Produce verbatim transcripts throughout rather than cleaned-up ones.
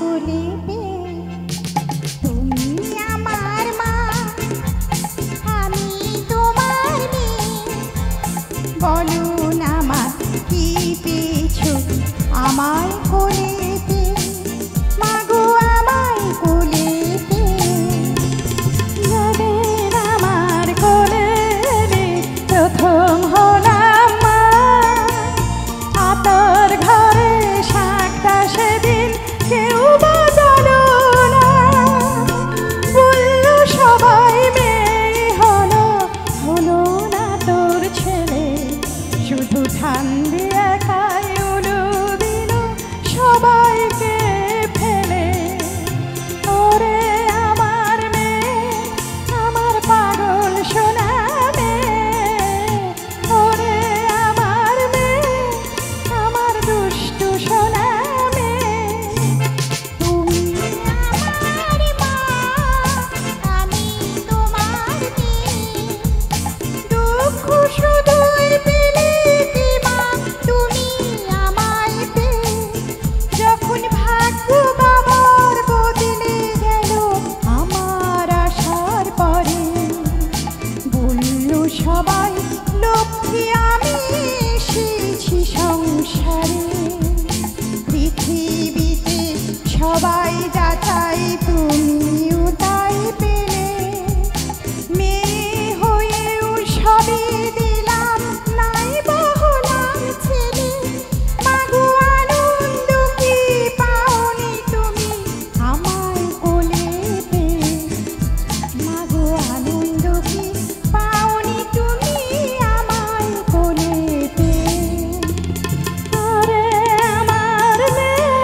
কোলে তুমি আমার মা, আমি তোমার মেয়ে। বলো না মা কি পেয়েছো আমার কোলেতে, মাগো আমার কোলেতে। যাদের আমার কোলে প্রথম হলাম মা, আতর ঘরে শাকটা সেদিন কেউ বাজানো না। বলল সবাই মেয়ে হলো, হলো না তোর ছেলে। শুধু ধান দিয়ে একাই উলু দিল সবাইকে ফেলে। ওরে আমার মেয়ে, আমার পাগল সোনা মেয়ে। ওরে আমার মেয়ে, আমার দুষ্টু সোনা মেয়ে। তুমি আমার মা, আমি তোমার মেয়ে। দুঃখ সুদূর পেলেতে মা তুমি আমায় পেয়ে। যখন ভাগ্য বাবার বদলে গেল আমার আসার পরে, বলল সবাই লক্ষ্মী আমি এসেছি সংসারে। পৃথিবীতে সবাই যা চাই তুমিও তাই পেলে। মেয়ে হয়েও সবই দিলাম, নাই বা হলাম ছেলে। মাগো আনন্দ কি পাওনি তুমি আমার কোলেতে। মাগো আনন্দ কি পাওনি তুমি আমার কোলেতে। আরে আমার মেয়ে,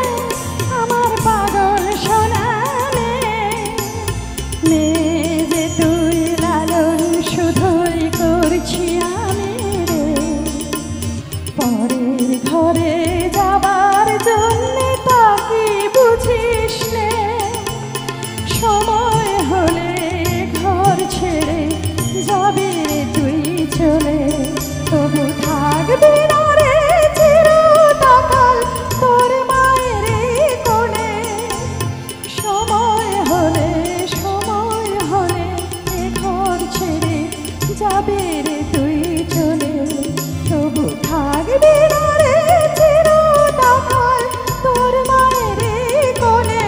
আমার পাগল সোনা মেয়ে। মেয়ে যে তুই লালন শুধুই করছি আমি রে। পরের ঘরে যাবার জন্যে তাকে বুঝিস নে। সময় হলে ঘর ছেড়ে যাবে তুই চলে। তবু থাকবি না রে চিরকাল তোর মায়ের এই কোলে। সময় হলে, সময় হলে এ ঘর ছেড়ে যাবে রে তুই চলে। তবু থাকবি না রে চিরকাল তোর মায়ের এই কোলে।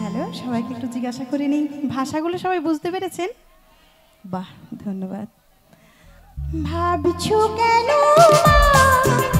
হ্যালো, সবাইকে একটু জিজ্ঞাসা করে নিই, ভাষাগুলো সবাই বুঝতে পেরেছেন? বাহ, ধন্যবাদ। ভাবছো কেন মা?